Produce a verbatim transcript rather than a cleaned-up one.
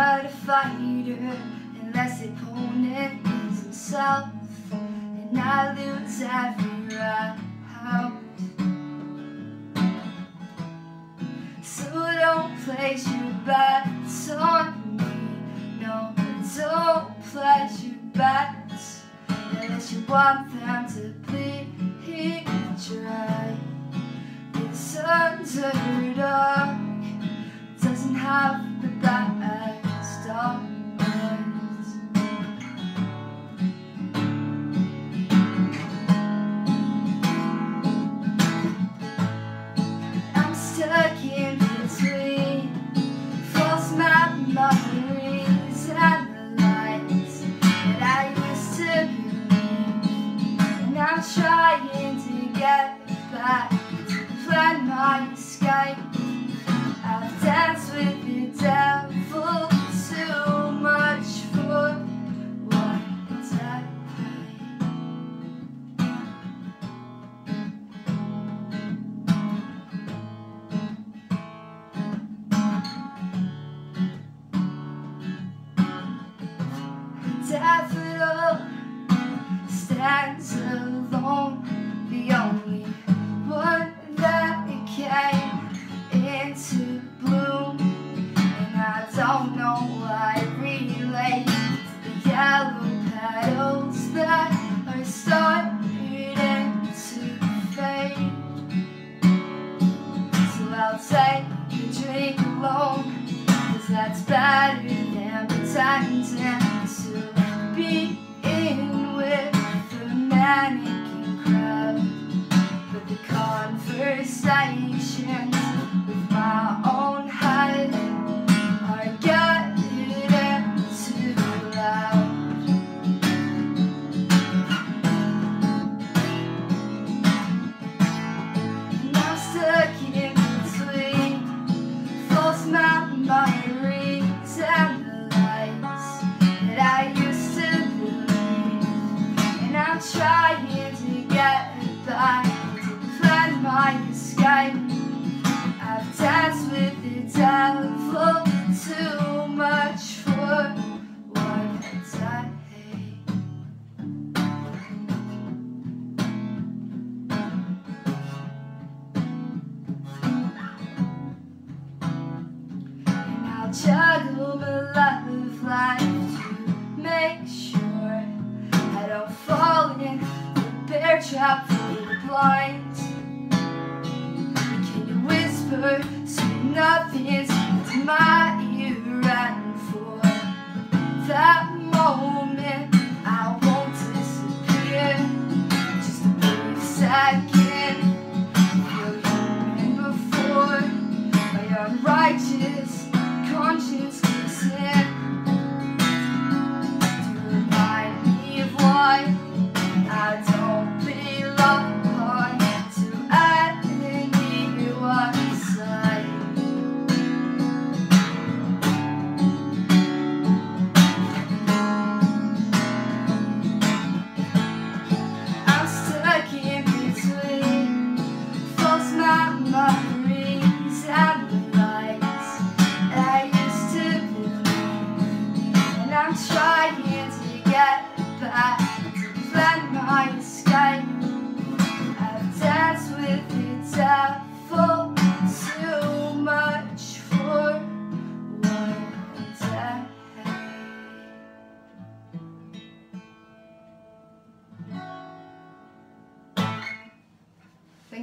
not a fighter unless the opponent is himself, and I lose every round. So don't place your bets on me, no, don't place your bets unless you want them to bleed dry. The sun's a dark, doesn't have the bad stars. I'm stuck in between false map memories and the lights that I used to believe, and I'm trying to get back to plan my escape. I've danced with the devil too much for what I pay. Daffodil stands alone, the only one that came into petals that are starting to fade. So I'll take a drink alone, cause that's better than pretending to be in with the mannequin crowd. But the conversations with my own head are getting memories and the lights that I used to believe, and I'm trying to get back to plan my escape. I've danced with the devil too much for what I juggle my love life to make sure I don't fall in the bear trap for the blind. Can you whisper sweet nothings to my ear, and for that moment I won't disappear. Just a brief second, feel human before my unrighteous conscience kissing to remind me of why I don't belong to anyone inside. I'm stuck in between false memories and I'm trying to get back to plan my escape. I've danced with the devil too much for one day. Thank